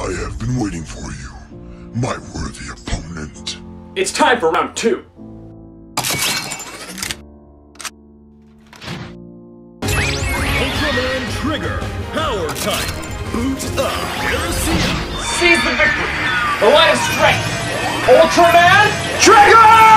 I have been waiting for you, my worthy opponent. It's time for round two. Ultraman Trigger, power type, boot up, Garcia. Seize the victory, the line of strength, Ultraman Trigger!